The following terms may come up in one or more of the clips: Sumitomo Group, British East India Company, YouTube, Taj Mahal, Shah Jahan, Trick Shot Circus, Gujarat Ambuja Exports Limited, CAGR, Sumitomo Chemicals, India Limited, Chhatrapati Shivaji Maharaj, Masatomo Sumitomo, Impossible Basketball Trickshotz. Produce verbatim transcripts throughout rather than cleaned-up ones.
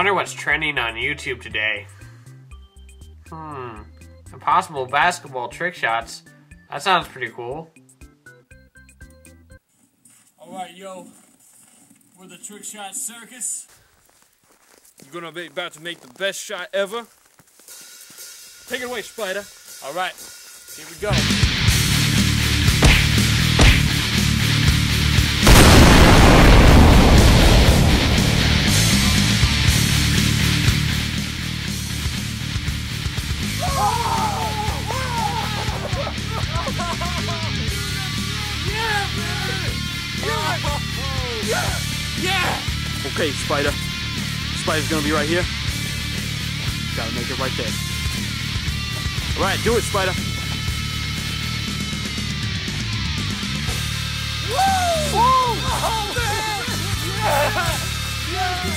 Wonder what's trending on YouTube today. Hmm. Impossible basketball trick shots. That sounds pretty cool. Alright, yo. We're the Trick Shot Circus. You're gonna be about to make the best shot ever. Take it away, Spider. Alright, here we go. Okay, Spider. Spider's gonna be right here. Gotta make it right there. All right, do it, Spider. Woo! Woo! Oh, man! Yeah! Yeah!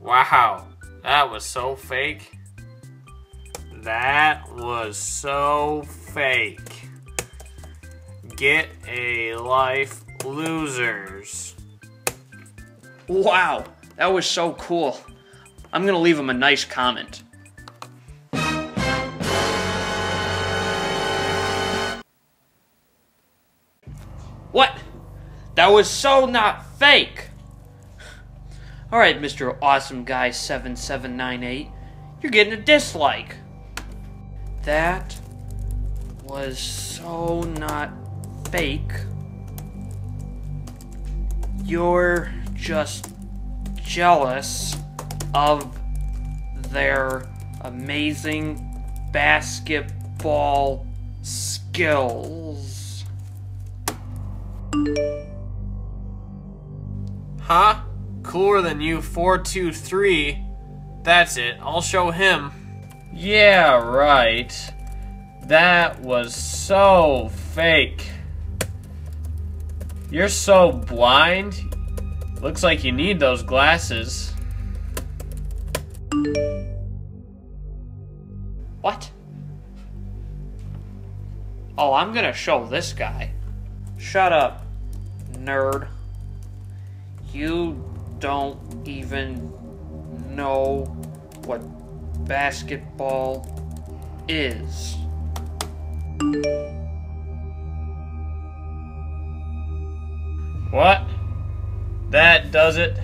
Wow, that was so fake. That was so fake. Get a life, losers. Wow, that was so cool. I'm gonna leave him a nice comment. What? That was so not fake. Alright, Mister Awesome Guy seven seven nine eight, you're getting a dislike. That was so not fake. You're just jealous of their amazing basketball skills. Huh? Cooler than you, four two three. That's it. I'll show him. Yeah, right. That was so fake. You're so blind. Looks like you need those glasses. What? Oh, I'm gonna show this guy. Shut up, nerd. You don't even know what basketball is. What? That does it.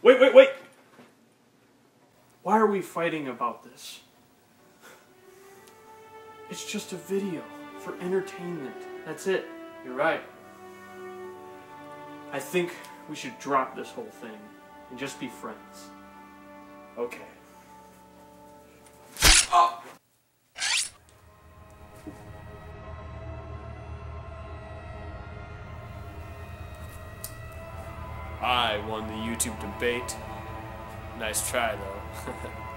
Wait, wait, wait! Why are we fighting about this? It's just a video for entertainment. That's it. You're right. I think we should drop this whole thing and just be friends. Okay. Oh! I won the YouTube debate. Nice try, though.